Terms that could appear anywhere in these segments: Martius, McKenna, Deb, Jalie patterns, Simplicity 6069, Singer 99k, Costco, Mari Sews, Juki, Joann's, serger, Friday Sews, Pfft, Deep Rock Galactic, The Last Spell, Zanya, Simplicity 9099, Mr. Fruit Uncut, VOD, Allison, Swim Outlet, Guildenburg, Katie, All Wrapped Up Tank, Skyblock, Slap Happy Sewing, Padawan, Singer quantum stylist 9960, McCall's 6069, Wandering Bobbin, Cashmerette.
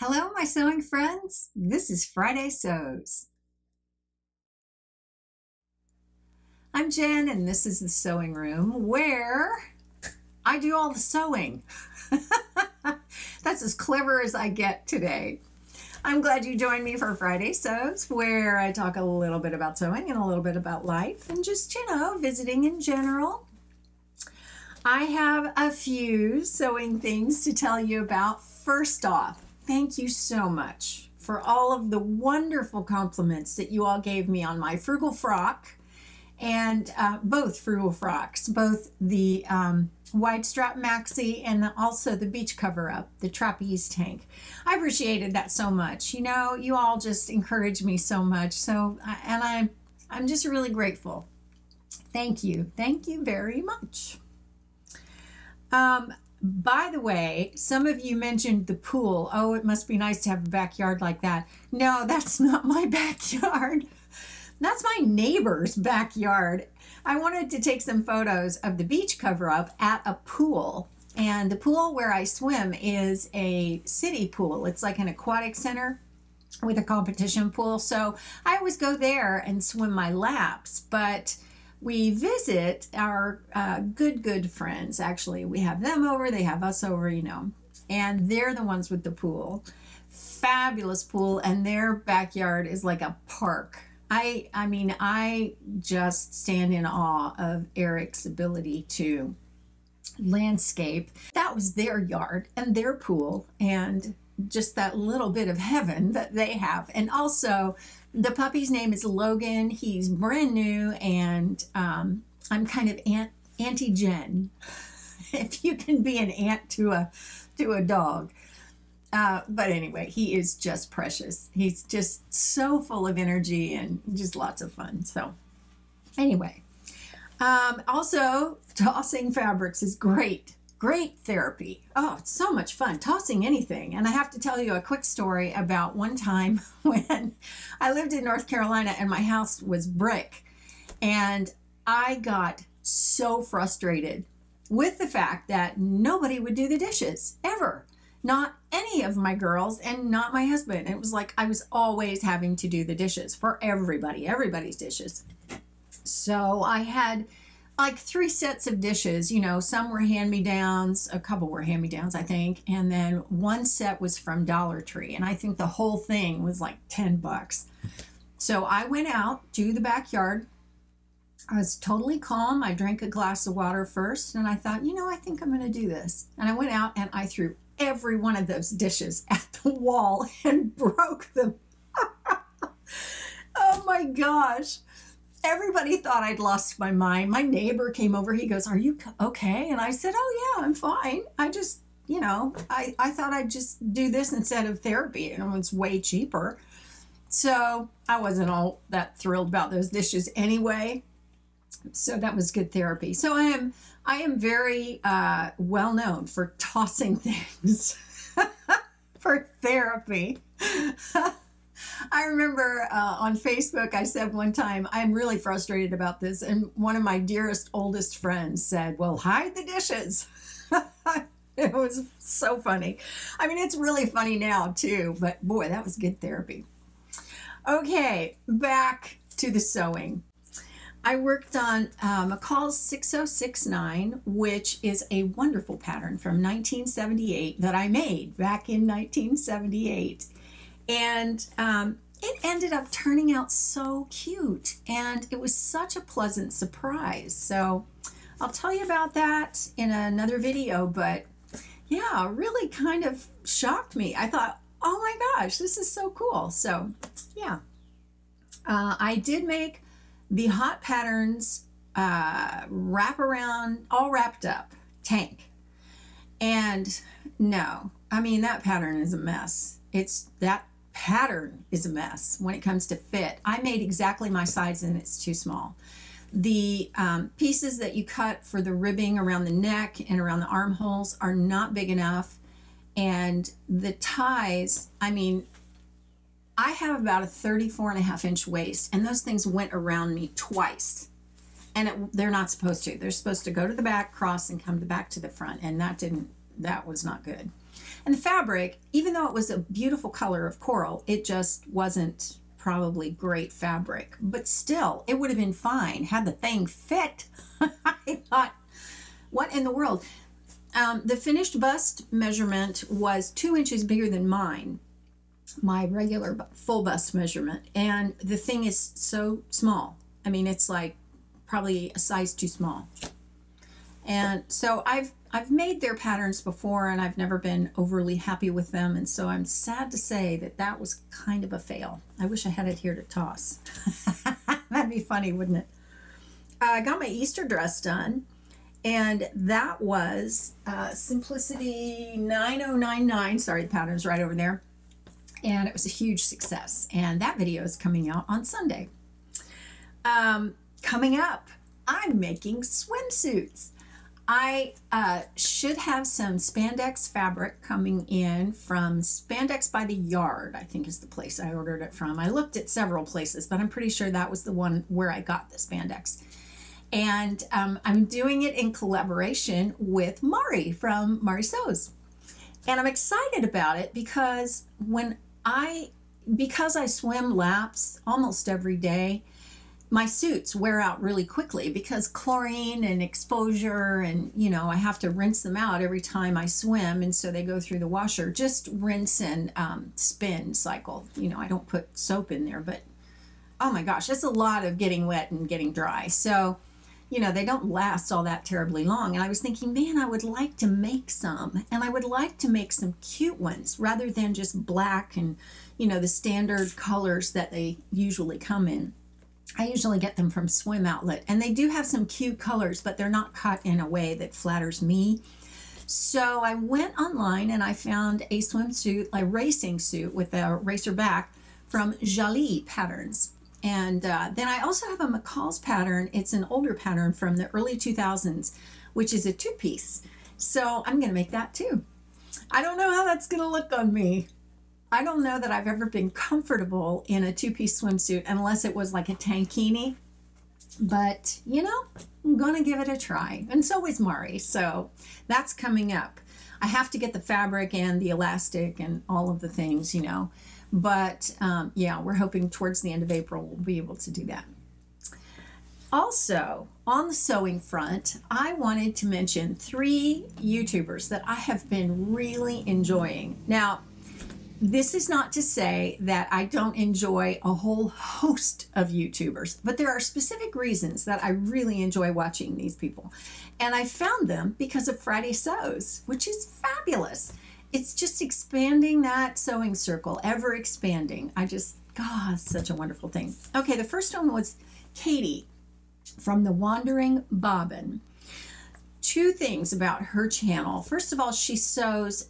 Hello, my sewing friends. This is Friday Sews. I'm Jen, and this is the sewing room where I do all the sewing. That's as clever as I get today. I'm glad you joined me for Friday Sews, where I talk a little bit about sewing and a little bit about life and just, you know, visiting in general. I have a few sewing things to tell you about. First off, thank you so much for all of the wonderful compliments that you all gave me on my frugal frock and both frugal frocks, both the wide strap maxi and also the beach cover up, the trapeze tank. I appreciated that so much. You know, you all just encouraged me so much. So, and I'm just really grateful. Thank you. Thank you very much. By the way, some of you mentioned the pool. Oh, it must be nice to have a backyard like that. No, that's not my backyard. That's my neighbor's backyard. I wanted to take some photos of the beach cover-up at a pool. And the pool where I swim is a city pool. It's like an aquatic center with a competition pool. So I always go there and swim my laps, but we visit our good friends. Actually, we have them over, they have us over, you know, and they're the ones with the pool. Fabulous pool, and their backyard is like a park. I mean, I just stand in awe of Eric's ability to landscape. That was their yard and their pool and just that little bit of heaven that they have. And also, the puppy's name is Logan. He's brand new, and I'm kind of Auntie Jen, if you can be an aunt to a dog. But anyway, he is just precious. He's just so full of energy and just lots of fun. So anyway, also tossing fabrics is great. Great therapy. Oh, it's so much fun tossing anything. And I have to tell you a quick story about one time when I lived in North Carolina and my house was brick. And I got so frustrated with the fact that nobody would do the dishes ever. Not any of my girls and not my husband. It was like I was always having to do the dishes for everybody, everybody's dishes. So I had like 3 sets of dishes, you know, some were hand-me-downs, a couple were hand-me-downs, I think, and then one set was from Dollar Tree, and I think the whole thing was like $10. So I went out to the backyard. I was totally calm. I drank a glass of water first, and I thought, you know, I think I'm going to do this. And I went out, and I threw every one of those dishes at the wall and broke them. Oh, my gosh. Everybody thought I'd lost my mind. My neighbor came over. He goes, "Are you okay?" And I said, "Oh, yeah, I'm fine. I just, you know, I thought I'd just do this instead of therapy. And it's way cheaper." So I wasn't all that thrilled about those dishes anyway. So that was good therapy. So I am very well known for tossing things for therapy. I remember on Facebook, I said one time, "I'm really frustrated about this." And one of my dearest, oldest friends said, "Well, hide the dishes." It was so funny. I mean, it's really funny now, too. But boy, that was good therapy. Okay, back to the sewing. I worked on McCall's 6069, which is a wonderful pattern from 1978 that I made back in 1978. And it ended up turning out so cute, and it was such a pleasant surprise. So I'll tell you about that in another video, but yeah, really kind of shocked me. I thought, oh my gosh, this is so cool. So yeah, I did make the Hot Patterns wraparound, all wrapped up tank. And no, I mean, that pattern is a mess. That pattern is a mess when it comes to fit. I made exactly my size, and it's too small. The pieces that you cut for the ribbing around the neck and around the armholes are not big enough. And the ties, I mean, I have about a 34.5-inch waist, and those things went around me twice. And they're not supposed to. They're supposed to go to the back, cross, and come back to the front. And that was not good. And the fabric, even though it was a beautiful color of coral, it just wasn't probably great fabric, but still it would have been fine had the thing fit. I thought, what in the world? The finished bust measurement was 2 inches bigger than mine, my regular full bust measurement, and the thing is so small. I mean, it's like probably a size too small. And so I've made their patterns before, and I've never been overly happy with them, and so I'm sad to say that that was kind of a fail. I wish I had it here to toss. That'd be funny, wouldn't it? I got my Easter dress done, and that was Simplicity 9099. Sorry, the pattern's right over there. And it was a huge success, and that video is coming out on Sunday. Coming up, I'm making swimsuits. I should have some spandex fabric coming in from Spandex by the Yard, I think is the place I ordered it from. I looked at several places, but I'm pretty sure that was the one where I got the spandex. And I'm doing it in collaboration with Mari from Mari Sews. And I'm excited about it because because I swim laps almost every day, my suits wear out really quickly because chlorine and exposure, and you know, I have to rinse them out every time I swim, and so they go through the washer. Just rinse and spin cycle. You know, I don't put soap in there, but oh my gosh, that's a lot of getting wet and getting dry. So, you know, they don't last all that terribly long. And I was thinking, man, I would like to make some, and I would like to make some cute ones rather than just black and, you know, the standard colors that they usually come in. I usually get them from Swim Outlet, and they do have some cute colors, but they're not cut in a way that flatters me. So I went online and I found a swimsuit, a racing suit with a racer back from Jalie Patterns. And then I also have a McCall's pattern. It's an older pattern from the early 2000s, which is a two-piece. So I'm going to make that too. I don't know how that's going to look on me. I don't know that I've ever been comfortable in a two-piece swimsuit unless it was like a tankini, but you know, I'm gonna give it a try. And so is Mari, so that's coming up. I have to get the fabric and the elastic and all of the things, you know, but yeah, we're hoping towards the end of April we'll be able to do that. Also, on the sewing front, I wanted to mention 3 YouTubers that I have been really enjoying. Now, this is not to say that I don't enjoy a whole host of YouTubers, but there are specific reasons that I really enjoy watching these people. And I found them because of Friday Sews, which is fabulous. It's just expanding that sewing circle, ever expanding. I just, God, such a wonderful thing. Okay, the first one was Katie from the Wandering Bobbin. 2 things about her channel. First of all, she sews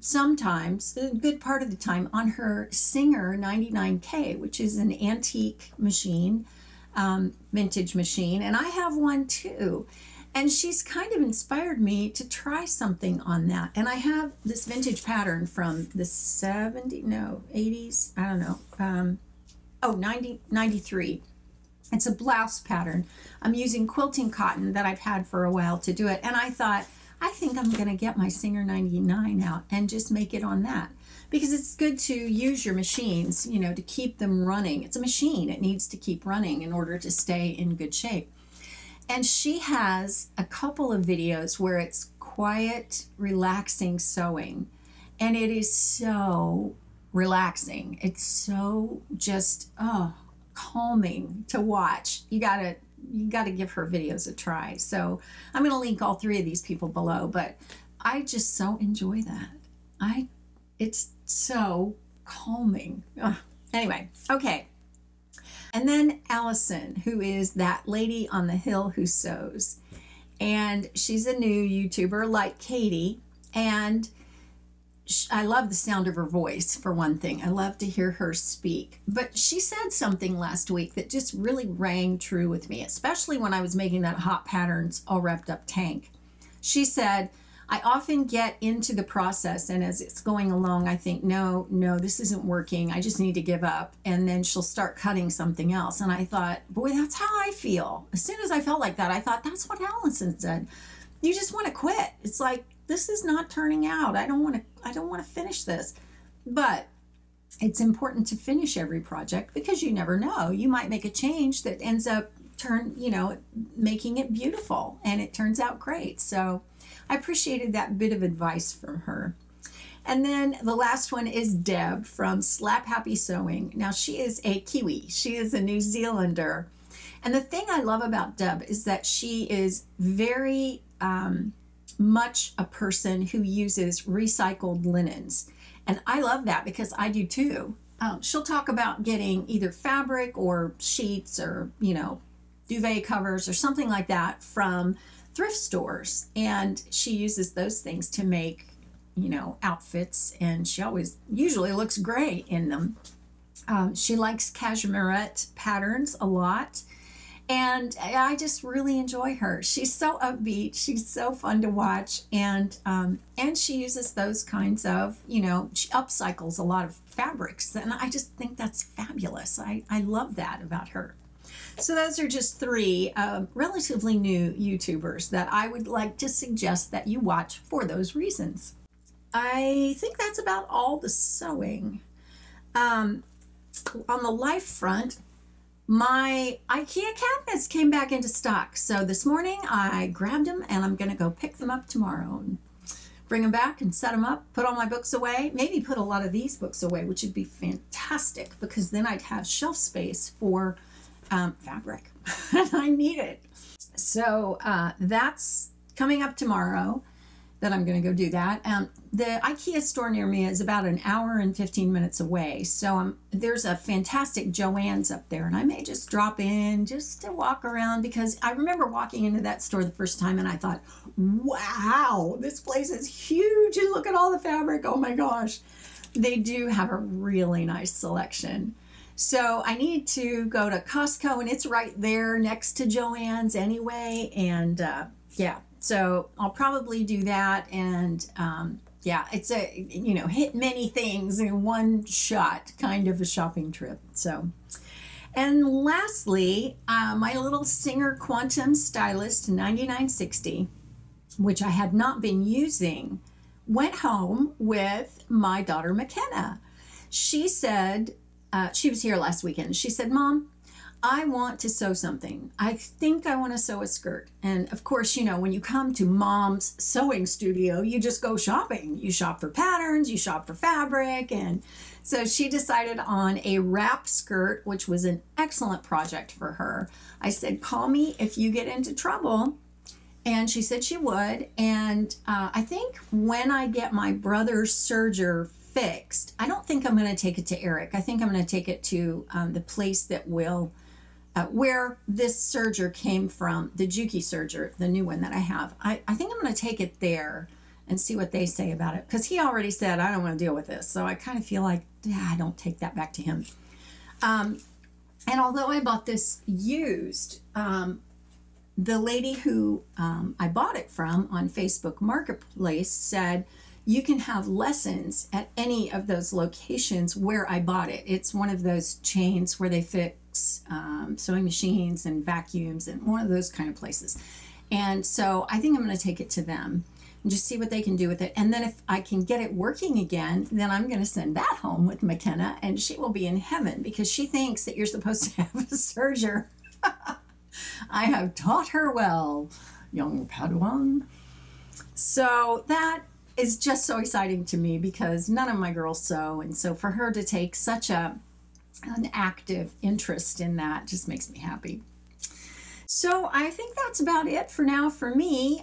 sometimes, a good part of the time, on her Singer 99k, which is an antique machine, vintage machine, and I have one too, and she's kind of inspired me to try something on that. And I have this vintage pattern from the 80s, I don't know, 93. It's a blouse pattern. I'm using quilting cotton that I've had for a while to do it, and I thought, I think I'm going to get my Singer 99 out and just make it on that, because it's good to use your machines, you know, to keep them running. It's a machine. It needs to keep running in order to stay in good shape. And she has a couple of videos where it's quiet, relaxing sewing, and it is so relaxing. It's so just, oh, calming to watch. You got to give her videos a try. So I'm going to link all 3 of these people below, but I just so enjoy that. It's so calming. Ugh. Anyway, okay. And then Allison, who is That Lady on the Hill Who Sews. And she's a new YouTuber like Katie, and I love the sound of her voice, for one thing. I love to hear her speak. But she said something last week that just really rang true with me, especially when I was making that Hot Patterns all wrapped up tank. She said, I often get into the process, and as it's going along, I think, no, this isn't working. I just need to give up. And then she'll start cutting something else. And I thought, boy, that's how I feel. As soon as I felt like that, I thought, that's what Allison said. You just want to quit. It's like, this is not turning out. I don't want to finish this. But it's important to finish every project because you never know. You might make a change that ends up making it beautiful, and it turns out great. So I appreciated that bit of advice from her. And then the last one is Deb from Slap Happy Sewing. Now, she is a Kiwi. She is a New Zealander. And the thing I love about Deb is that she is very much a person who uses recycled linens. And I love that because I do too. She'll talk about getting either fabric or sheets or, duvet covers or something like that from thrift stores. And she uses those things to make, outfits, and she usually looks great in them. She likes Cashmerette patterns a lot, and I just really enjoy her. She's so upbeat. She's so fun to watch, and she uses those kinds of, she upcycles a lot of fabrics, and I just think that's fabulous. I love that about her. So those are just three relatively new YouTubers that I would like to suggest that you watch for those reasons. I think that's about all the sewing. On the life front, my IKEA cabinets came back into stock. So this morning I grabbed them, and I'm going to go pick them up tomorrow and bring them back and set them up, put all my books away, maybe put a lot of these books away, which would be fantastic because then I'd have shelf space for fabric. I need it. So that's coming up tomorrow, that I'm going to go do that. The IKEA store near me is about an hour and 15 minutes away. So there's a fantastic Joann's up there, and I may just drop in just to walk around, because I remember walking into that store the first time and I thought, wow, this place is huge, and look at all the fabric. Oh my gosh. They do have a really nice selection. So I need to go to Costco, and it's right there next to Joann's anyway. And yeah, so I'll probably do that. And yeah, it's a, hit many things in one shot kind of a shopping trip. So, and lastly, my little Singer Quantum Stylist 9960, which I had not been using, went home with my daughter, McKenna. She said, she was here last weekend. She said, Mom, I want to sew something. I think I want to sew a skirt. And of course, when you come to Mom's sewing studio, you just go shopping. You shop for patterns, you shop for fabric. And so she decided on a wrap skirt, which was an excellent project for her. I said, call me if you get into trouble. And she said she would. And I think when I get my brother's serger fixed, I don't think I'm going to take it to Eric. I think I'm going to take it to the place that will, where this serger came from, the Juki serger, the new one that I have. I think I'm going to take it there and see what they say about it, because he already said, I don't want to deal with this. So I kind of feel like, yeah, I don't take that back to him. And although I bought this used, the lady who I bought it from on Facebook Marketplace said, you can have lessons at any of those locations where I bought it. It's one of those chains where they fix sewing machines and vacuums and one of those kind of places. And so I think I'm going to take it to them and just see what they can do with it. And then if I can get it working again, then I'm going to send that home with McKenna, and she will be in heaven, because she thinks that you're supposed to have a serger. I have taught her well, young Padawan. So that is just so exciting to me, because none of my girls sew, and so for her to take such an active interest in that just makes me happy. So I think that's about it for now for me.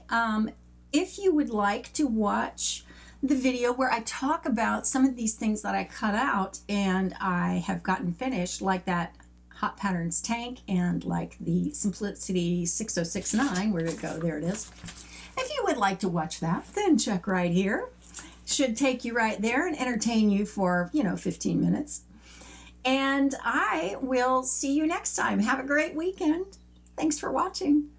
If you would like to watch the video where I talk about some of these things that I cut out and I have gotten finished, like that Hot Patterns tank and like the Simplicity 6069, where'd it go? There it is. If you would like to watch that, then check right here. Should take you right there and entertain you for, 15 minutes. And I will see you next time. Have a great weekend. Thanks for watching.